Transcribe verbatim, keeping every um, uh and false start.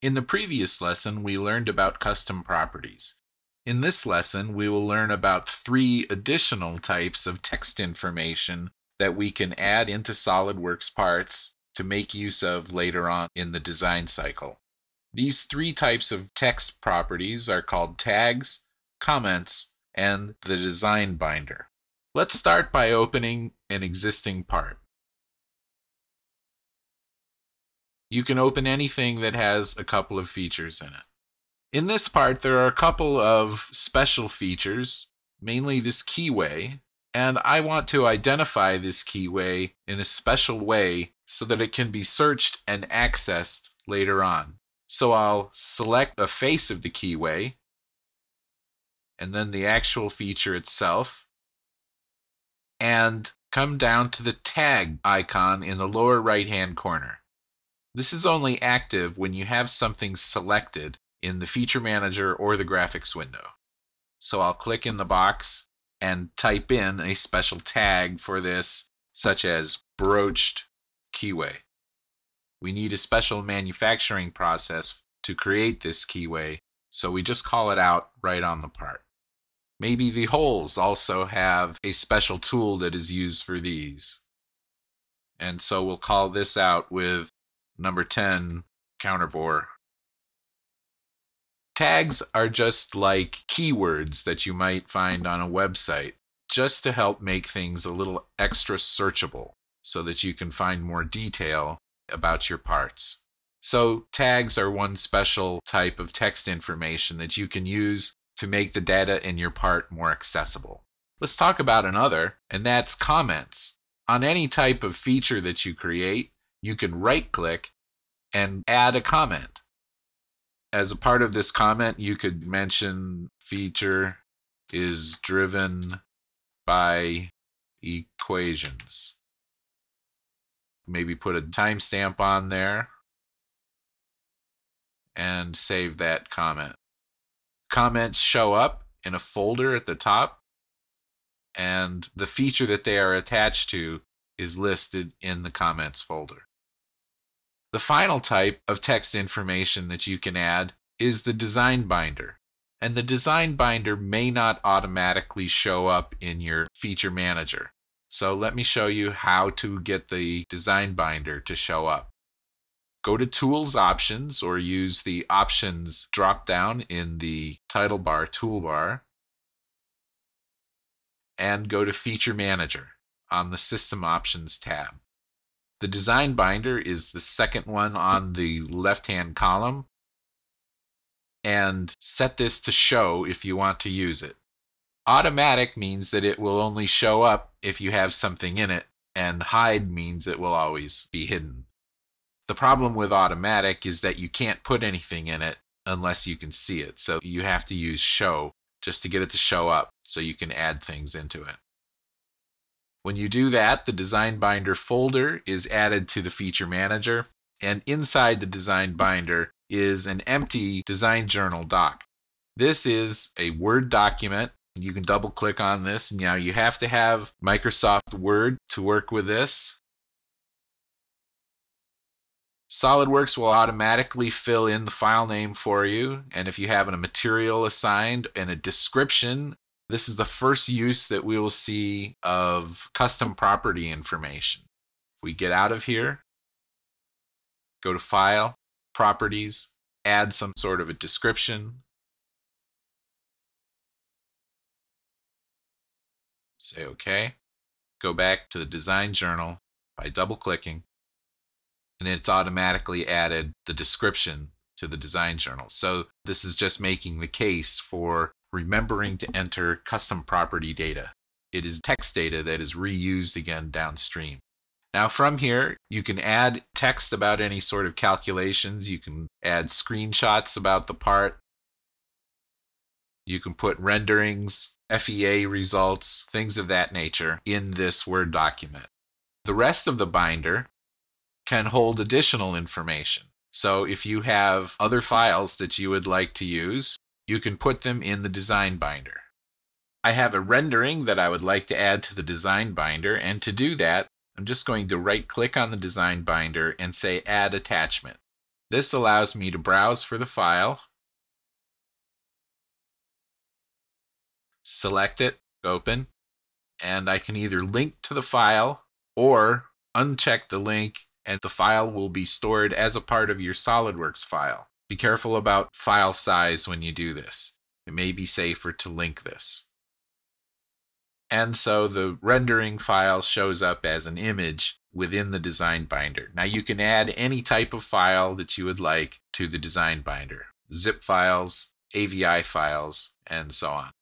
In the previous lesson, we learned about custom properties. In this lesson, we will learn about three additional types of text information that we can add into SolidWorks parts to make use of later on in the design cycle. These three types of text properties are called tags, comments, and the design binder. Let's start by opening an existing part. You can open anything that has a couple of features in it. In this part, there are a couple of special features, mainly this keyway, and I want to identify this keyway in a special way so that it can be searched and accessed later on. So I'll select a face of the keyway, and then the actual feature itself, and come down to the tag icon in the lower right-hand corner. This is only active when you have something selected in the feature manager or the graphics window. So I'll click in the box and type in a special tag for this, such as broached keyway. We need a special manufacturing process to create this keyway, so we just call it out right on the part. Maybe the holes also have a special tool that is used for these. And so we'll call this out with number ten, counterbore. Tags are just like keywords that you might find on a website, just to help make things a little extra searchable so that you can find more detail about your parts. So tags are one special type of text information that you can use to make the data in your part more accessible. Let's talk about another, and that's comments. On any type of feature that you create, you can right-click and add a comment. As a part of this comment, you could mention feature is driven by equations. Maybe put a timestamp on there and save that comment. Comments show up in a folder at the top, and the feature that they are attached to is listed in the comments folder. The final type of text information that you can add is the design binder. And the design binder may not automatically show up in your feature manager. So let me show you how to get the design binder to show up. Go to Tools Options, or use the Options drop-down in the title bar toolbar, and go to Feature Manager on the System Options tab. The design binder is the second one on the left-hand column, and set this to show if you want to use it. Automatic means that it will only show up if you have something in it, and hide means it will always be hidden. The problem with automatic is that you can't put anything in it unless you can see it, so you have to use show just to get it to show up so you can add things into it. When you do that, the design binder folder is added to the feature manager, and inside the design binder is an empty design journal doc. This is a Word document. You can double click on this. Now you have to have Microsoft Word to work with this. SolidWorks will automatically fill in the file name for you, and if you have a material assigned and a description. This is the first use that we will see of custom property information. We get out of here, go to File, Properties, add some sort of a description. Say OK. Go back to the Design Journal by double-clicking, and it's automatically added the description to the Design Journal. So this is just making the case for remembering to enter custom property data. It is text data that is reused again downstream. Now from here, you can add text about any sort of calculations. You can add screenshots about the part. You can put renderings, F E A results, things of that nature in this Word document. The rest of the binder can hold additional information. So if you have other files that you would like to use, you can put them in the design binder. I have a rendering that I would like to add to the design binder, and to do that, I'm just going to right-click on the design binder and say Add Attachment. This allows me to browse for the file, select it, open, and I can either link to the file or uncheck the link and the file will be stored as a part of your SolidWorks file. Be careful about file size when you do this. It may be safer to link this. And so the rendering file shows up as an image within the design binder. Now you can add any type of file that you would like to the design binder. Zip files, A V I files, and so on.